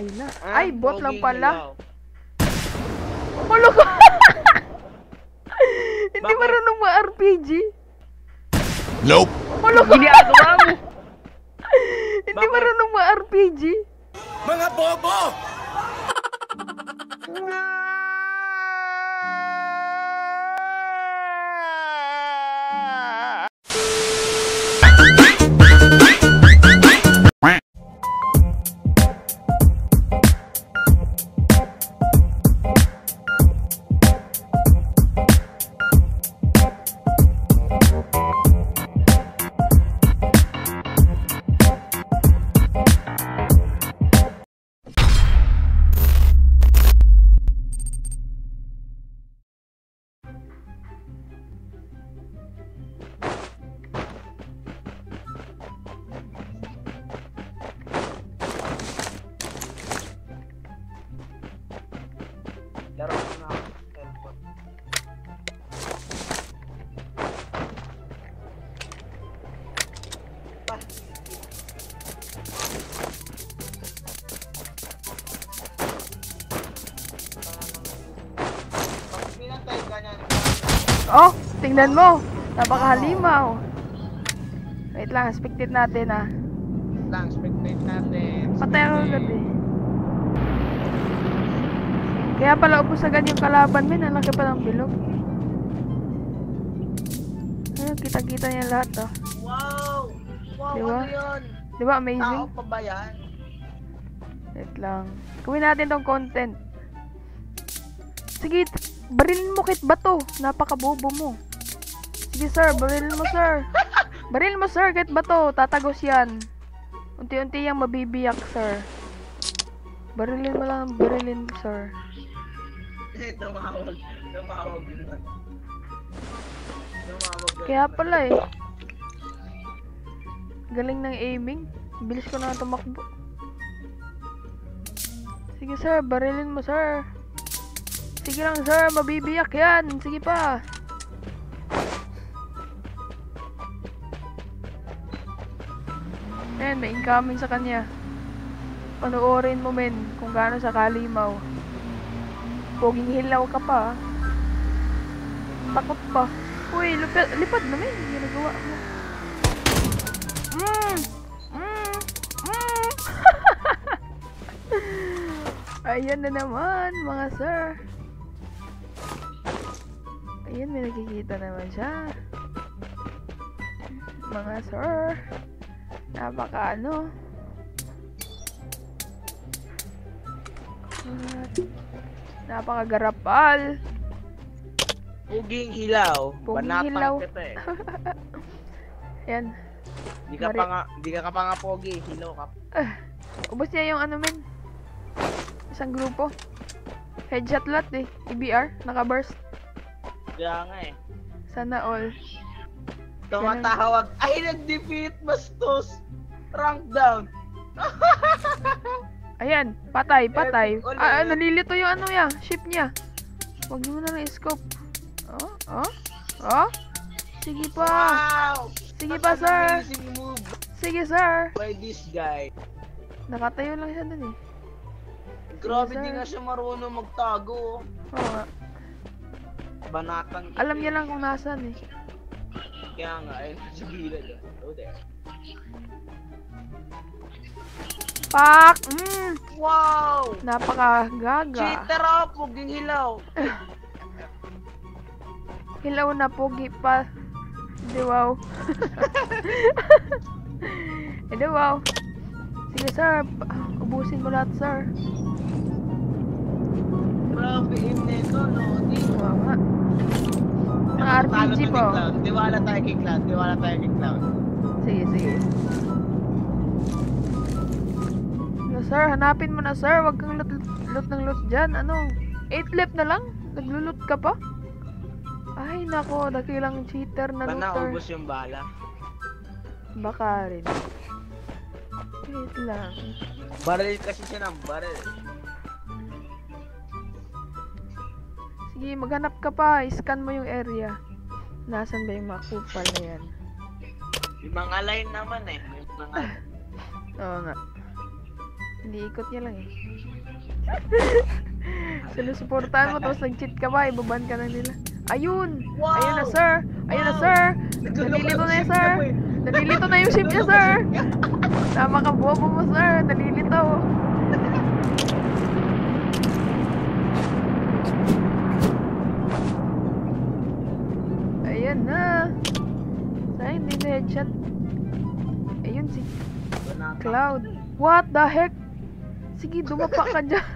Ay na. Ay, bot lang pala. Maloko. Hindi marunong ma-RPG. Nope. Maloko. Hindi marunong ma-RPG. Mga bobo! Oh, tingnan mo. Napakahalimaw. Wait lang, spectate natin ah. Wait lang, spectate natin. Patay ako gabi. Kaya pala upos agad yung kalaban min. Ang laki pa ng bilog. Ayun, kita-kita niya lahat oh. Wow! Wow, diba? Ano yun? Diba amazing? Tao pa ba yan? Wait lang. Gawin natin tong content. Sige, barilin mo kit bato. Napakabobo mo. Sige sir, barilin mo sir. Barilin mo sir kit bato. Tatagos yan. Unti-unti yang mabibiyak sir. Barilin mo lang, barilin sir. Tumawag. Tumawag. Kaya pala eh. Galing ng aiming. Bilis ko na tumakbo. Sige sir, barilin mo sir. Sige lang sir, mabibiyak yan. Sige pa. Ayan, may incoming sa kanya. Panoorin mo men kung gaano sa kalimaw. Poging hilaw ka pa. Takot pa. Uy, lipad na men. Ginagawa mo. Ayan na naman mga sir. Ayan, may nakikita naman siya. Mga sir. Napaka ano. Napaka garapal. Puging hilaw. Puging hilaw. Ayan. Di ka pa nga pogi. Hilaw ka. Ubos niya yung ano men. Isang grupo. Headshot lot eh. EBR. Nakaburst. Kaya nga eh. Sana all. Tumatawag. Ay, nag-defeat bastos. Rank down. Ayan. Patay, patay. Nalilito yung ano ya. Ship niya. Huwag mo na lang i-scope. Oh, oh, oh. Sige pa. Wow! Sige pa, sir. Sige, sir. By this guy. Nakatayo lang siya dun eh. Grabe, hindi nga siya marunong magtago. Oo nga. Banatan. Alam niya lang kung nasaan eh. Kaya nga, ayun sa gilid. Oh, there. Pak! Wow! Napakagaga. Cheater o, puging hilaw. Hilaw na pugi pa. Hindi wow. Hindi wow. Sige sir, ubusin mo lahat sir. Grabe, imneto, no? Di ko nga. RPG po. Diwala tayo kay Cloud. Diwala tayo kay Cloud. Sige, sige. No, sir, hanapin mo na, sir. Huwag kang loot ng loot dyan. Ano? 8 left na lang? Nagluloot ka pa? Ay, nako. Dakilang cheater na looter. Ba naubos yung bala? Baka rin. Wait lang. Baril kasi siya ng baril. Sige, maghanap ka pa. I-scan mo yung area. Nasaan ba yung mga kupal na yan? Yung mga line naman eh. Yung mga... Oo nga. Diikotnya lang ya. Selalu supportan mo tapos nag-cheat ka ba? Ibaban ka na nila. Ayun! Wow. Ayun na sir! Ayun na sir! Nalilito na ya sir! Nalilito na yung ship niya sir! Tama ka bobo mo sir! Nalilito! Ayun na! Sayang hindi na headshot. Ayun si Cloud. What the heck? Sige dumapa ka dyan.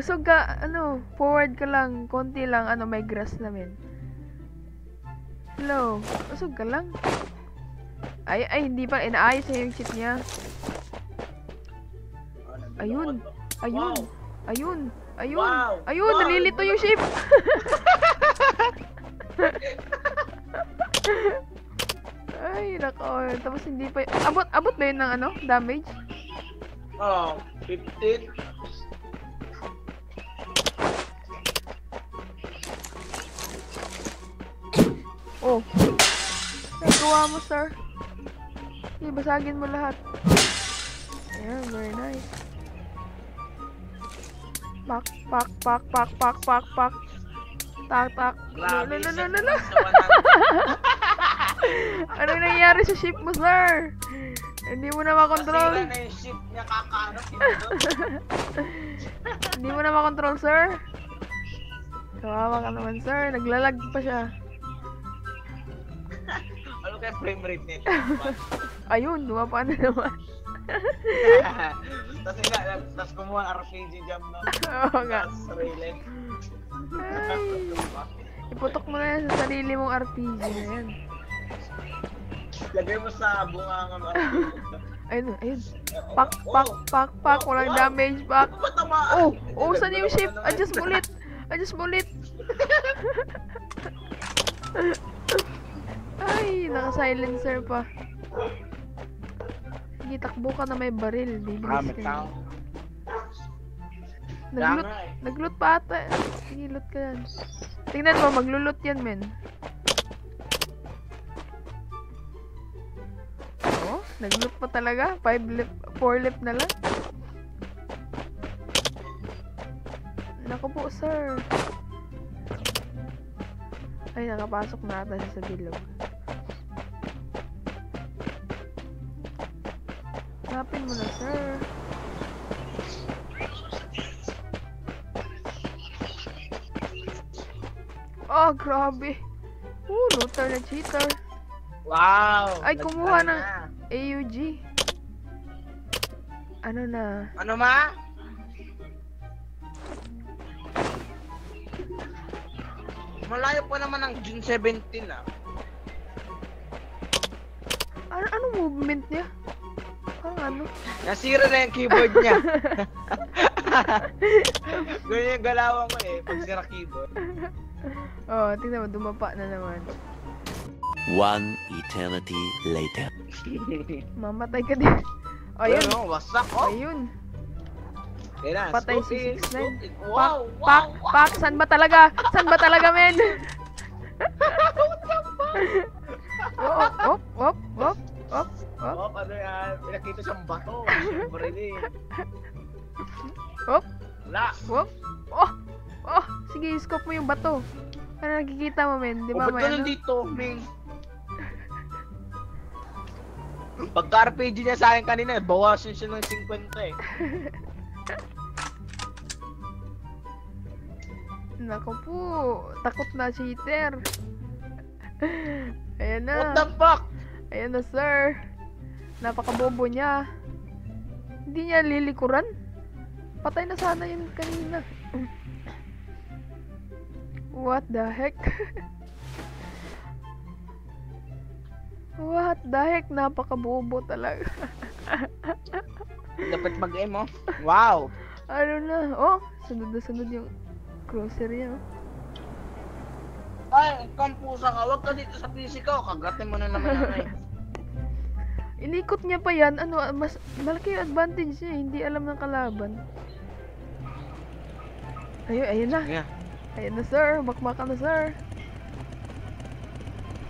So ga, ano, forward ka lang, konti lang, ano, may grass namin. Hello, usog ka lang. Ay, hindi pa, inaayos na yung chip niya. Ayun, ayun, ayun, ayun, ayun, nalilito yung ship. Ay, nako. Tapos hindi pa yun. Abot ba yun ng ano? Damage? Oh, 15. Oh. Nagawa mo, sir. Hindi, basagin mo lahat. Ayan, very nice. Pak, pak, pak, pak, pak, pak, pak. Tak, tak. Lalo, lalo, lalo. Ano nangyari sa ship mo, sir? Hindi mo na makontrol. Kasi na yung ship niya kakaano. Hindi mo na makontrol, sir. Kawawa ka naman, sir. Naglalag pa siya. Ano kaya frame rate nito? Ayun, dumapa na naman. Tapos kumuha ang RPG jam na. Oo nga. Iputok mo na yan sa sarili mong RPG na yan. Lagay mo sa bungangang RPG. Ayun, ayun. Pak, pak, pak, pak. Walang damage, pak. Oh, oh, saan yung ship? Adjust mo ulit. Adjust mo ulit. Ay, naka-silencer pa. Sige, takbo ka na may baril. Bibilis ka. Nagloot pa ata. Sige, loot ka yan. Tingnan mo, magluloot yan, men. Nag-loot pa talaga. 4 lip na lang. Naku po, sir. Ay, nakapasok na ata siya sa bilog. Hanapin mo na, sir. Oh, grabe. Looter na cheater. Wow. Ay, kumuha ng AUG. Ano na? Ano ma? Malayo pa naman ang June 17 ah. Ano movement niya? Parang ano? Nasira na yung keyboard niya. Ganyan yung galawan ko eh. Pag sira keyboard. Oh, tingnan mo. Dumapa na naman. One eternity later. Mamatay ka din. Oh, ayun. Wasak ko. Ayun. Patay si 6-9. Wow, pak, pak. Saan ba talaga? Saan ba talaga, men? What the fuck? Op, op, op, op, op, op. Op, ano yan? Pinakita siyang bato. Siyempre din. Op. Wala. Op. Oh, oh. Sige, scope mo yung bato. Ano nakikita mo, men? Di ba may ano? O, ba't nandito, men? Pagka-RPG niya sa akin kanina, bawasin siya ng 50 eh. Naku po, takot na cheater. Ayan na. What the fuck? Ayan na, sir. Napakabobo niya. Hindi niya lilikuran. Patay na sana yun kanina. What the heck? What the heck? Napakabobo talaga. Dapat mag-aim, oh. Wow! Ano na? Oh, sunod na sunod yung closer niya, oh. Ay, kampusa ka. Huwag ka dito sa PC ka, oh. Kagatin mo na naman na eh. Inikot niya pa yan. Ano, mas malaki yung advantage niya. Hindi alam ng kalaban. Ayun, ayun na. Yeah. Ayun na, sir. Bakmaka na, sir.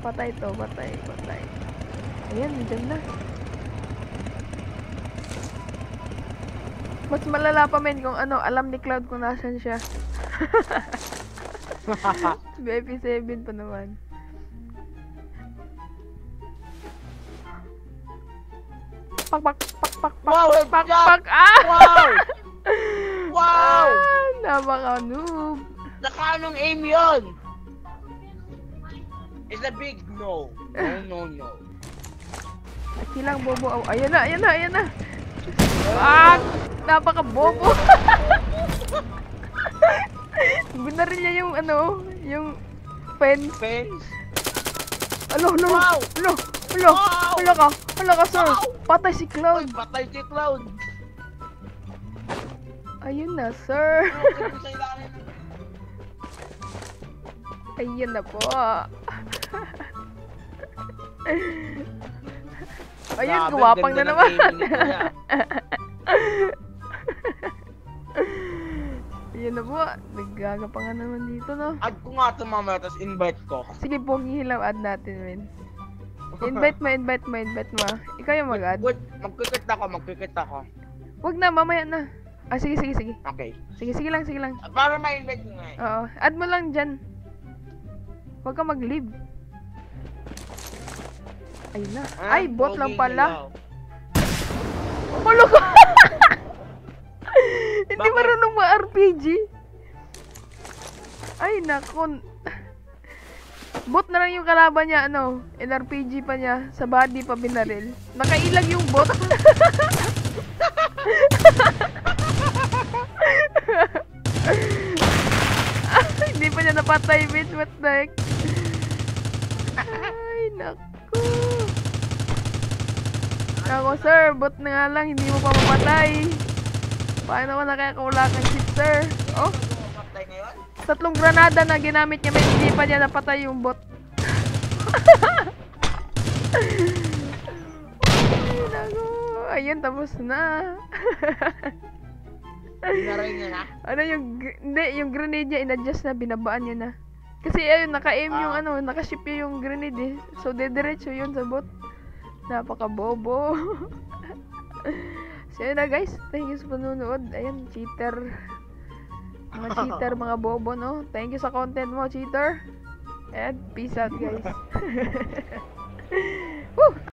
Patay to, patay, patay. Ayan, dyan na. Mas malala pa men kung ano, alam ni Cloud kung nasan siya. Baby 7 pa naman. Pak pak pak pak pak. Wow, pak pak. Ah! Wow. Wow. Ah, napaka-noob. Nakaanong aim 'yon? It's a big no. No, no, no. Kilang bobo. Ayun na, ayun na, ayun na. Ah, napaka-bobo. Binarin niya yung ano, yung fence. Fence. Alo, alo. Wow. Alo, alo. Wow. Alo ka. Alo ka, sir. Wow. Patay si Cloud. Ay, patay si Cloud. Ayun na, sir. Ayun na po. Ayun, guwapang na naman. Ayun na po. Naggagapangan naman dito, no? Add ko nga ito mamaya, tapos invite ko. Sige, pogi hilaw, add natin, men. Invite mo, invite mo, invite mo. Ikaw yung mag-add. Mag-click ako, mag-click ako. Huwag na, mamaya na. Ah, sige, sige, sige. Okay. Sige, sige lang, sige lang. Para ma-invite mo nga eh. Oo. Add mo lang dyan. Huwag ka mag-leave. Ayun na. Ay, bot lang pala. Hulo ko! Hindi marunong ma-RPG. Ay, nakon. Bot na lang yung kalaban niya, ano, NRPG pa niya, sa body pa binaril. Nakailag yung bot. Ay, hindi pa niya napatay, mate. What the heck? Ay, naku. Naku, sir, bot na nga lang, hindi mo pa mapatay. Paano ko na kaya kaulakan si sir? Oh? Tatlong granada na ginamit niya, may hindi pa niya napatay yung bot. Ay, ayun, tapos na. Ano yung, hindi, yung grenade niya inadjust na, binabaan niya na. Kasi ayun, naka-aim yung ano, naka-ship yung grenade eh. So, dediretso yun sa bot. Napaka-bobo. So, yun na guys, thank you sa panunood. Ayun, cheater. Mga cheater, mga bobo, no? Thank you sa content mo, cheater. And peace out, guys. Woo!